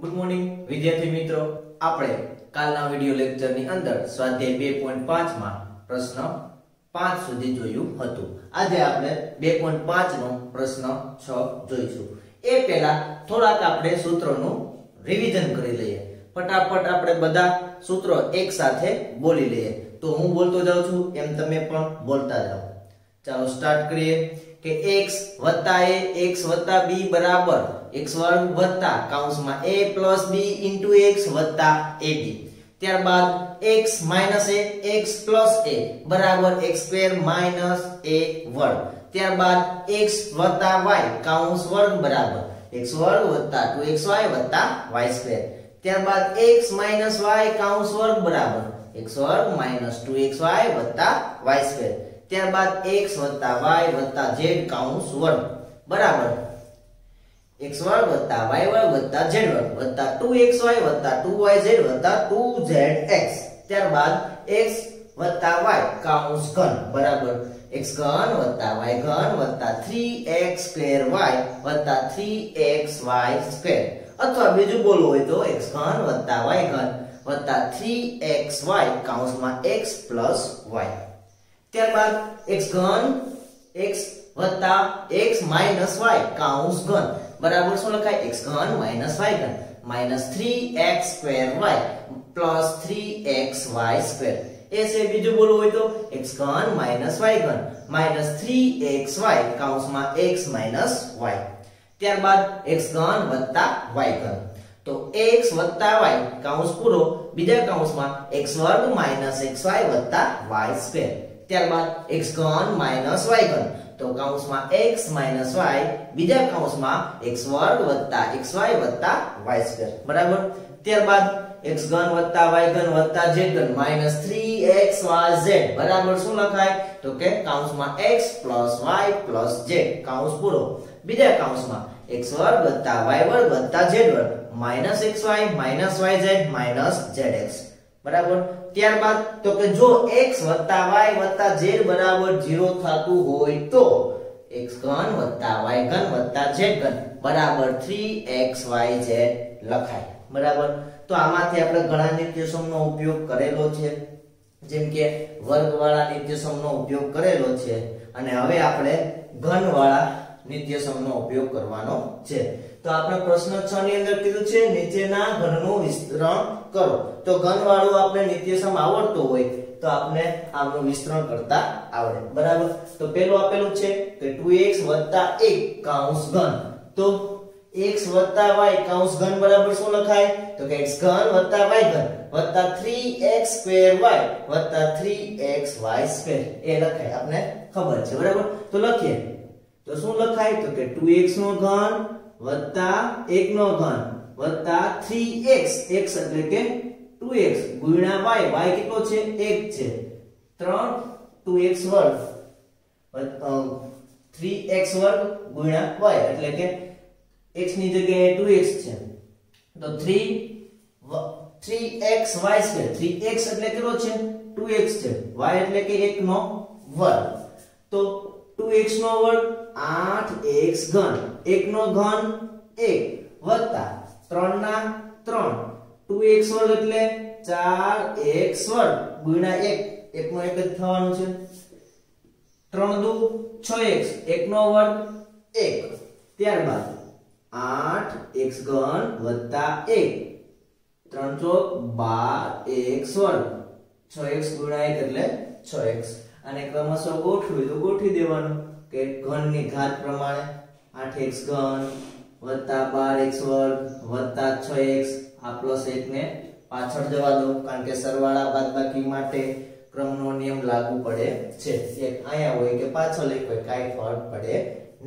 Good morning विद्यार्थी मित्रों, आपणे कालना वीडियो लेक्चर नी अंदर स्वाध्याय 2.5 मां प्रश्न 5 सुधी जोयुं हतुं। आजे आपणे 2.5 नो प्रश्न 6 जोईशुं। ए पहेला थोडाक आपणे सूत्रोनुं रिविजन करी लईए। फटाफट आपणे बधा सूत्रो एक साथे बोली लईए। तो हूँ बोलतो जाऊं छुं एम तमे पण बोलता जाओ। चलो स्टार्ट करिए के x वत्ता a x वत्ता b बराबर x वर्ग वत्ता काउंस में a plus b into x वत्ता ab। त्यार बाद x minus a x plus a बराबर x स्क्वायर माइनस a वर्ग। त्यार बाद x वत्ता y काउंस वर्ग बराबर x वर्ग वत्ता 2xy वत्ता y स्क्वायर। त्यार बाद x माइनस y काउंस वर्ग बराबर x वर्ग माइनस 2xy वत्ता y स्क्वायर। त्यार बाद x वत्ता y वत्ता z काउंस वर्ग बराबर x वर्ग वत्ता y वर्ग वत्ता z वर्ग वत्ता 2xy वत्ता 2yz वत्ता 2zx। त्यार बाद x वत्ता y काउंस घन बराबर x घन वत्ता y घन वत्ता 3x2y वत्ता 3xy स्क्वायर। अथवा बीजू बोलू हो तो x घन वत्ता y घन वत्ता 3xy काउंस में x प्लस y। त्यार बाद x घन x वत्ता x माइनस y काउंस घन बराबर शू लखाय x घन माइनस y घन minus 3x2y plus 3xy square. ऐसे बीजू बोलू हो तो x घन माइनस y घन माइनस 3xy काउंस में x माइनस y। त्यार बाद x घन वत्ता y घन तो x वत्ता y काउंस पूरो बीजा काउंस में x वर्ग माइनस xy वत्ता y स्क्वायर। त्यार बाद x घन माइनस y घन तो काउंस में x माइनस y बीजा काउंस में x वर्ग वत्ता xy वत्ता y स्क्वायर बराबर। त्यार बाद x घन वत्ता y घन वत्ता z घन माइनस 3xyz बराबर शू लखाय तो के काउंस में x plus y plus z काउंस पूरो बीजा काउंस में x वर्ग वत्ता y वर्ग वत्ता z वर्ग minus xy minus yz minus zx बराबर। त्यार बाद तो के जो x वत्ता y वत्ता z बराबर 0 थातु होय तो x घन वत्ता y घन वत्ता z घन बराबर 3xyz લખાય બરાબર। તો આમાંથી આપણે ઘણા નિત્યસમનો ઉપયોગ કરેલો છે, જેમ કે વર્ગવાળા નિત્યસમનો ઉપયોગ કરેલો છે અને હવે આપણે ઘનવાળા નિત્યસમનો ઉપયોગ કરવાનો છે। तो आपने प्रश्न 6 ની અંદર કીધું છે નીચેના ઘનનું વિસ્તરણ કરો। तो ઘન વાળું આપણે નિત્યસમ આવડતો હોય तो आपने આનું વિસ્તરણ કરતા આવડે બરાબર। तो પહેલું આપેલું છે કે 2x + 1 કૌંસ ઘન तो x + y કૌંસ ઘન બરાબર શું લખાય तो કે x ઘન + y ઘન + 3x2y + 3xy2 એ લખાય। आपने ખબર છે બરાબર। तो લખીએ तो શું લખાય तो કે 2x નો ઘન वत्ता 1 નો ઘન वत्ता 3x x એટલે કે 2x ગુણ્યા y y કેટલો છે 1 છે 3 2x2 3x2 ગુણ્યા y એટલે કે x ની જગ્યાએ 2x છે તો 3xy2 3x એટલે કેટલો છે 2x છે y એટલે કે 1 નો વર્ગ તો 2x નો વર્ગ 8x घन 1 નો ઘન 1 + 3 ના 3 2x2 એટલે 4x2 * 1 1 નો 1 જ થવાનું છે 3 2 6x 1 નો વર્ગ 1। ત્યાર બાદ 8x ઘન + 1 3 4 12x2 6x * 1 એટલે 6x અને ક્રમશઃ ગોઠવી તો ગોઠવી દેવાનું के घन ની घात प्रमाणे 8x घन + 12x2 + 6x आ +1 ने પાછળ જવા દો કારણ કે સરવાળા બાદબાકી માટે ક્રમનો નિયમ લાગુ પડે છે। એક આયા હોય કે પાછળ એક હોય કાઈ ફરક પડે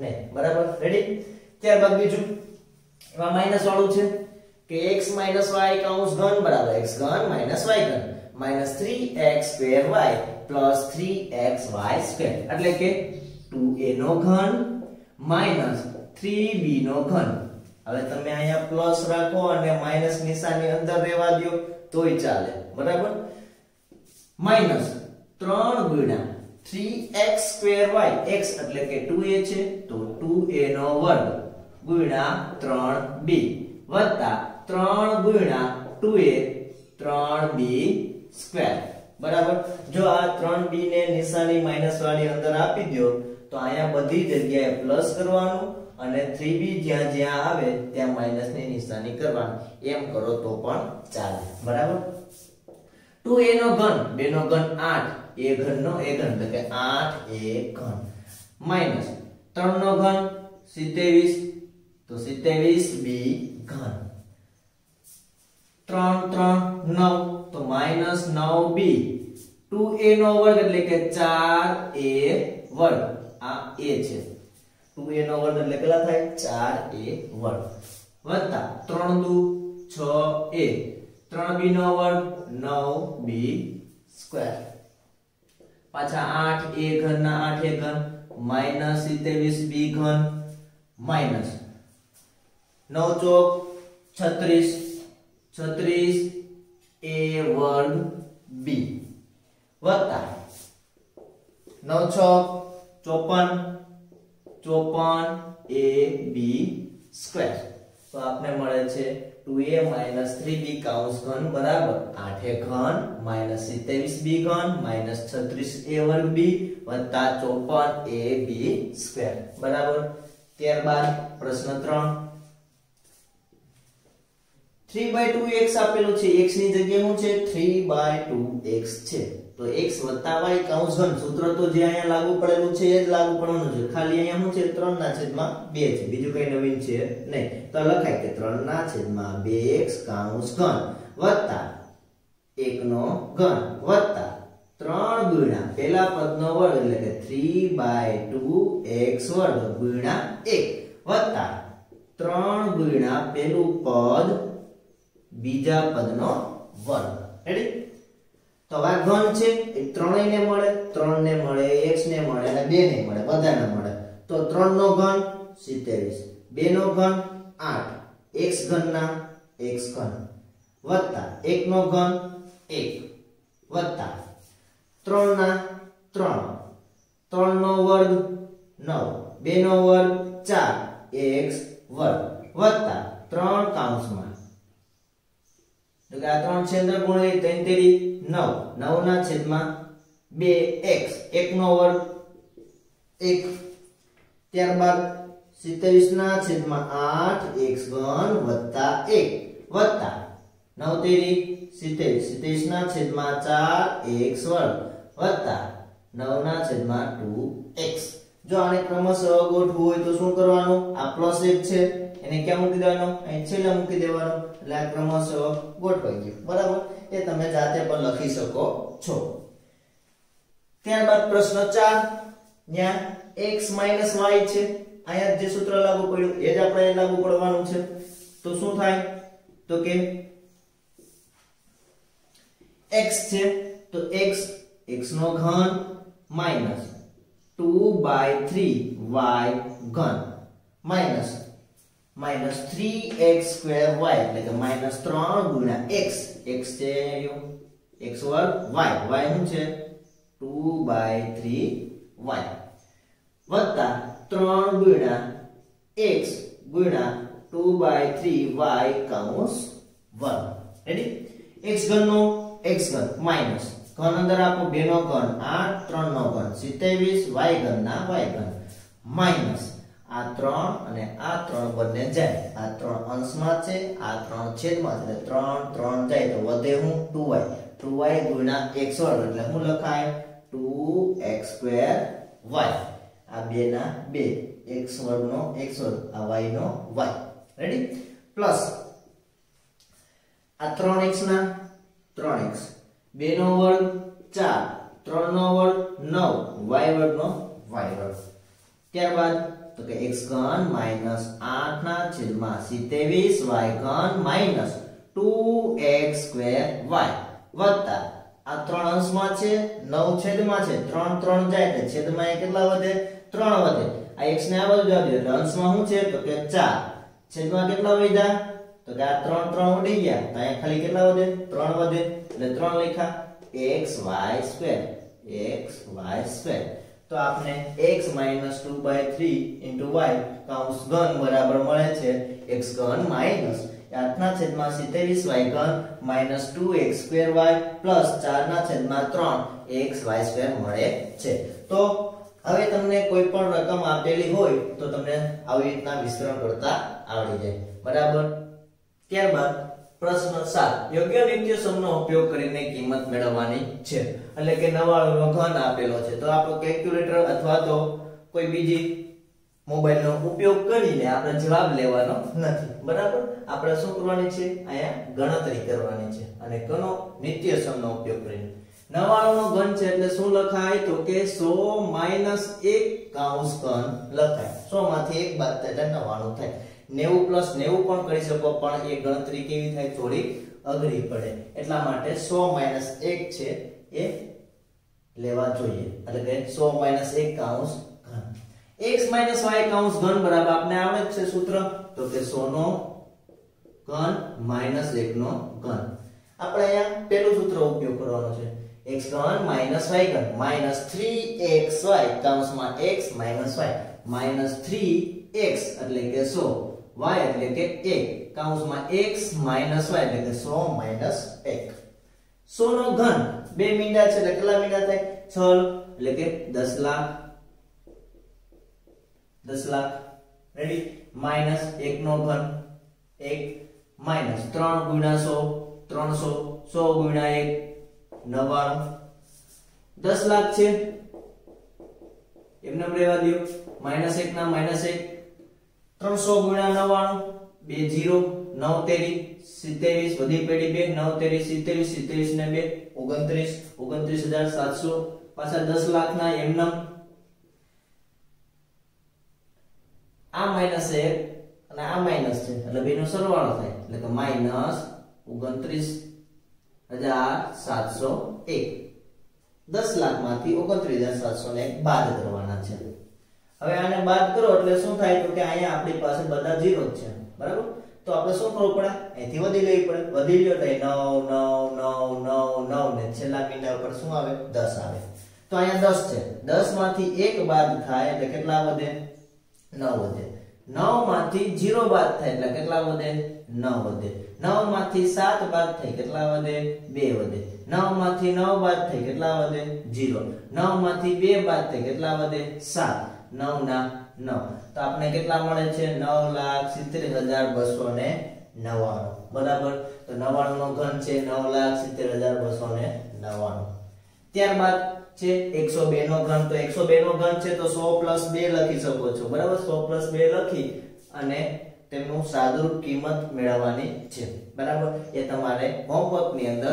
નહીં બરાબર। રેડી। ત્યાર બાદ બીજું એમાં માઈનસ વાળું છે કે x - y કૌંસ ઘન બરાબર x ઘન - y ઘન - 3x2y + 3xy2 એટલે કે 2a નો ઘન - 3b નો ઘન। હવે તમે અહીંયા પ્લસ રાખો અને માઈનસ નિશાની અંદર રહેવા દયો તોય ચાલે બરાબર। - 3 * 3x2y x એટલે કે 2a છે તો 2a નો વર્ગ * 3b + 3 गुणा 2a 3b स्क्वायर बराबर जो आ 3b ने निशानी माइनस वाली अंदर आपी दियो तो आया बधी जगह प्लस करवानो अने 3b જ્યાં જ્યાં આવે ત્યાં માઈનસ ની નિશાની કરવાની એમ કરો તો પણ ચાલે બરાબર 2a નો ઘન 2 નો ઘન 8 a ઘન નો a ઘન એટલે 8a ઘન માઈનસ 3 નો ઘન 27 તો 27b ઘન 3 3 9 तो -9b 2a નો વર્ગ એટલે કે 4a વર્ગ આ a છે 2a નો વર્ગ એટલે કેટલા થાય 4a વર્ગ + 3 2 6a 3b નો વર્ગ 9b સ્ક્વેર પાછા 8a ઘન ના 8a ઘન -27b ઘન માઈનસ 9 ચોક 36 36a वर्ग b वत्ता 9 6 54 54 ab स्क्वायर तो आपने મળે છે 2a - 3b કૌંસ ઘન बराबर 8a ઘન - 27b ઘન - 36a वर्ग b + 54ab स्क्वायर बराबर ત્યાર બાદ પ્રશ્ન 3 3/2x આપેલું છે x ની જગ્યાએ શું છે 3/2x છે તો x + y કૌંસ ઘન સૂત્ર તો જે અહીંયા લાગુ પડેલું છે એ જ લાગુ પડવાનું છે ખાલી અહીંયા શું છે 3/2 છે બીજું કંઈ નવીન છે નહીં તો લખાય કે 3/2x કૌંસ ઘન + 1 નો ઘન + 3 ગુણ્યા પહેલા પદનો વર્ગ એટલે કે 3/2x વર્ગ * 1 + 3 ગુણ્યા પહેલું પદ बीजा पदनो वर्ग रेडी तो आ घन छे ए 3 ने મળે 3 ને મળે x ને મળે અને 2 ને મળે બધાને મળે તો 3 નો ઘન 27 2 નો ઘન 8 x ઘન ના x ઘન + 1 નો ઘન 1 + 3 ના 3 3 નો वर्ग 9 2 નો वर्ग 4 x वर्ग + 3 કૌંસમાં तो क्या 3 छेद में गुणे 3 3 9 9 ना छेद में 2x 1 નો વર્ગ 1 ત્યાર બાદ 27 ના છેદ માં 8x ઘન + 1 + 9 3 27 27 ના છેદ માં 4x વર્ગ + 9 ના છેદ માં 2x જો આને ક્રમશઃ ગોઠવું હોય તો શું કરવાનું આ પ્લસ 1 છે એને ક્યાં મૂકી દેવાનો અહીં છેલ્લે મૂકી દેવાનો એટલે ક્રમશઃ ગોઠવાઈ ગયું બરાબર એ તમે જાતે પણ લખી શકો છો ત્યારબાદ પ્રશ્ન 4 ન્યા x - y છે આયા જે સૂત્ર લાગુ પડ્યું એ જ આપણે લાગુ પડવાનું છે તો શું થાય તો કે x છે તો x નો ઘન - 2/3y ઘન - -3x2y એટલે કે -3 * x x છે x2 y y શું છે 2/3y + 3 * x * 2/3y કૌંસ વર્ગ રેડી x ઘન માઈનસ ઘન અંદર આપો 2 નો ઘન 8 3 નો ઘન 27 y ઘન ના y ઘન માઈનસ आ 3 અને આ 3 બંને જાય આ 3 અંશમાં છે આ 3 છેદમાં એટલે 3 3 જાય તો વધે હું 2y 2y * x2 એટલે હું લખાય 2x2y આ બે ના 2 x2 નો x2 આ y નો y રેડી પ્લસ આ 3x ના 3x 2 નો વર્ગ 4 3 નો વર્ગ 9 y વર્ગ નો y વર્ગ ત્યાર બાદ तो के x घन - 8 ना छेद में 27 y घन - 2x2y + आ 3 अंश में छे 9 छेद में छे 3 3 जाए એટલે છેદ માં કેટલા વધે 3 વધે આ x ને આ બાજુ જવા દે એટલે અંશ માં શું છે તો કે 4 છેદ માં કેટલા વધ્યા તો કે આ 3 3 ઉડી ગયા તો અહીં ખાલી કેટલા વધે 3 વધે એટલે 3 લખા xy2 तो आपने x - 2/3 * y કૌંસ ઘન બરાબર મળે છે x ઘન - 8 minus 2x2y plus 4 xy square મળે છે. તો હવે તમને કોઈ પણ રકમ આપેલી હોય તો તમને આવી રીતના વિસ્તરણ કરતા આવડી જાય, બરાબર. ત્યારબાદ પ્રશ્ન 7 યોગ્ય નિત્યસમનો ઉપયોગ કરીને કિંમત મેળવવાની છે. એટલે કે નવાણું નો ઘન આપેલો છે, તો આપણો કેલ્ક્યુલેટર અથવા તો કોઈ બીજી મોબાઈલનો ઉપયોગ કરીને આપણે જવાબ લેવાનો નથી, બરાબર. આપણે શું કરવાની છે, અહીંયા ગણતરી કરવાની છે અને કનો નિત્યસમનો ઉપયોગ કરીને 99 નો ઘન છે એટલે શું લખાય, તો કે 100 1 કૌંસ ઘન લખાય. 100 માંથી 1 બાદ થાય એટલે 99 થાય. 90 90 પણ કરી શકો, પણ એ ગણતરી કેવી થાય, થોડી અઘરી પડે. એટલા માટે 100 1 છે એ લેવા જોઈએ. એટલે કે 100 1 કૌંસ ઘન. x - y કૌંસ ઘન બરાબર આપણે આવડે છે સૂત્ર, તો કે 100 નો ઘન - 1 નો ઘન. આપણે અહીંયા પહેલું સૂત્ર ઉપયોગ કરવાનો છે, x ઘન - y ઘન - 3xy કૌંસમાં x - y - 3x એટલે કે 100, y એટલે કે 1 કૌંસમાં x - y એટલે કે 100 - 1. 100 નો ઘન 2 મીંડા છે એટલે કેટલા મીંડા થાય, 6 એટલે કે 10 લાખ 10 લાખ. રેડી, માઇનસ 1 નો ઘન 1 માઇનસ 3 ગુણ્યા 100 300 100 ગુણ્યા 1 99 10 લાખ છે એમને રહેવા દો. -1 ના -1 300 ગુણ્યા 99 2 0 9 તેરી 27 વધી પેઢી 2 9 તેરી 27 27 ને 2 29 29700 પાછા 10 લાખ ના એમનામ. આ માઈનસ 1 અને આ માઈનસ છે એટલે બેનો સરવાળો થાય એટલે કે -29701. 10 લાખ માંથી 29701 બાદ કરવાના છે. હવે આને બાદ કરો એટલે શું થાય, તો કે અહીંયા આપણી પાસે બધા 0 જ છે, બરાબર. તો આપણે શું કરવું પડે, અહીંથી વધી લેવી પડે. વધી લ્યો એટલે 9 9 9 9 9 ને છેલ્લા મીંડા ઉપર શું આવે, 10 આવે. તો અહીંયા 10 છે, 10 માંથી 1 બાદ થાય એટલે કેટલા વધે, 9 વધે. 9 માંથી 0 બાદ થાય એટલે કેટલા વધે, 9 વધે. 9 માંથી 7 બાદ થાય કેટલા વધે, 2 વધે. 9 માંથી 9 બાદ થાય કેટલા વધે, 0. 9 માંથી 2 બાદ થાય કેટલા વધે, 7. 9 ના 9 તો આપણે કેટલા મળે છે, 9,70,299, બરાબર. તો 99 નો ઘન છે 9,70,299. ત્યારબાદ છે 102 નો ઘન, તો 102 નો ઘન છે તો 100 2 લખી શકો છો, બરાબર. 100 2 લખી અને તેમનું સાદુરૂપ કિંમત મેળવવાની છે, બરાબર. એ તમારે હોમવર્ક ની અંદર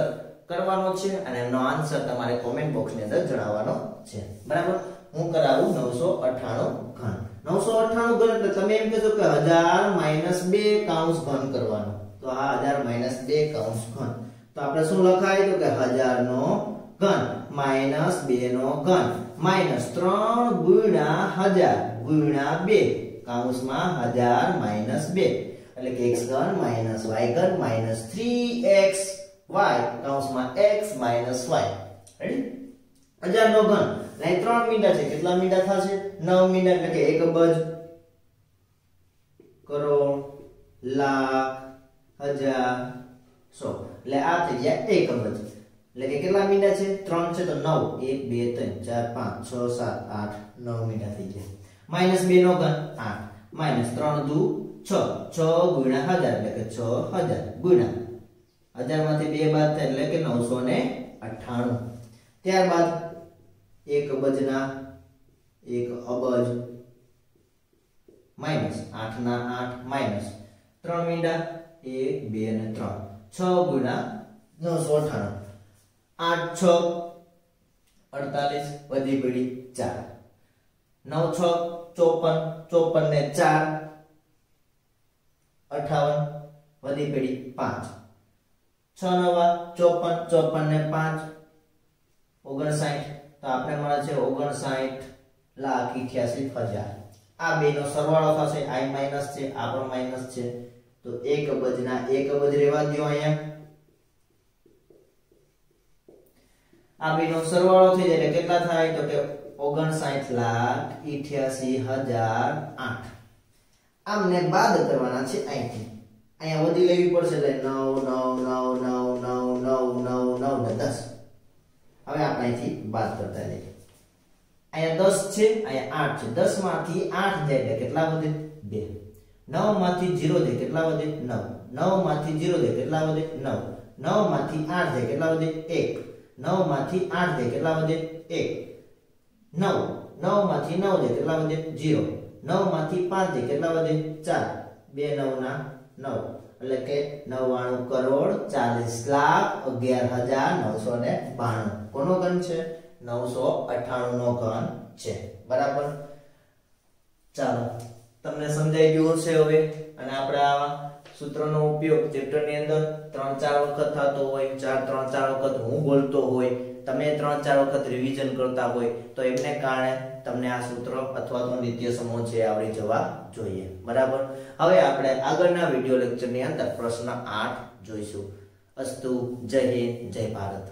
કરવાનો છે અને એનો આન્સર તમારે કોમેન્ટ બોક્સ ની અંદર જણાવવાનો છે, બરાબર. હું કરાવું 998 ઘન. 998 ઘન એટલે તમે એમ કહેજો કે 1000 2 કૌંસ ઘન કરવાનો. તો આ 1000 2 કૌંસ ઘન, તો આપણે શું લખાય, તો કે 1000 નો ઘન -2 નો ઘન -3 1000 2 કૌંસમાં 1000 2 એટલે કે x ઘન -y ઘન -3xy કૌંસમાં x -y. રેડી, 1000 નો ઘન લઈ 3 મીંડા છે, કેટલા મીંડા થશે, 9 મીંડા એટલે કે 1 અબજ કરોડ લાખ હજાર 100 એટલે આ થઈ ગયા 1 અબજ. એટલે કે કેટલા મીંડા છે, 3 છે તો 9 1 2 3 4 5 6 7 8 9 મીંડા થઈ ગયા. -2 નો ઘન 8 -3 2 6 6 1000 એટલે કે 6000 1000 માંથી 2 બાદ થાય એટલે કે 998. ત્યારબાદ 1 અબજ ના 1 અબજ -8 ના 8 -3 મીંડા 1 2 અને 3 6 998 8 6 48 વધી પડી 4 9 6 54 54 ને 4 58 વધી પડી 5 6 9 54 54 ને 5 59. તો આપણે મળે છે 59,88,000. આ બે નો સરવાળો થશે, આ માઈનસ છે આ પણ માઈનસ છે તો 1 અબજ ના 1 અબજ રહેવા દો. અહીંયા આ બેનો સરવાળો થઈ જાય એટલે કેટલા થાય, તો કે 59,88,008. આમને બાદ કરવાના છે અહીંથી અહીંયા વધી લેવી પડશે એટલે 9 9 9 9 9 9 9 9 ને 10. હવે આપણે અહીંથી બાદ કરતા જઈએ. અહીંયા 10 છે, અહીંયા 8 છે. 10 માંથી 8 જાય એટલે કેટલા વધે? 2. 9 માંથી 0 જાય કેટલા વધે? 9. 9 માંથી 0 જાય કેટલા વધે? 9. 9 માંથી 8 જાય કેટલા વધે? 1. 9 માંથી 8 જાય કેટલા વધે? 1. 9 9 માંથી 9 જાય કેટલા વધે? 0. 9 માંથી 5 જાય કેટલા વધે? 4. 2 9 ના 9 એટલે કે 99,40,11,992 કોનો ઘન છે? 998 નો ઘન છે. બરાબર, ચાલો તમને સમજાઈ ગયું છે. હવે અને આપણે આ સૂત્રનો ઉપયોગ ચેપ્ટરની અંદર 3-4 વખત થતો હોય, 4-3-4 વખત હું બોલતો હોય, તમે 3-4 વખત રિવિઝન કરતા હોય તો એમને કારણે તમને આ સૂત્ર અથવા તો નિત્ય સમૂહ છે આવડી જવા જોઈએ. બરાબર, હવે આપણે આગળના વિડિયો લેક્ચરની અંદર પ્રશ્ન 8 જોઈશું. અસ્તુ, જય હિન્દ, જય ભારત.